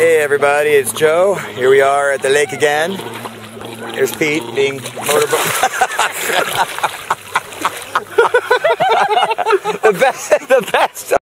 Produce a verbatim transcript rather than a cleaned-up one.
Hey everybody, it's Joe. Here we are at the lake again. There's Pete being motorboat. the best, the best.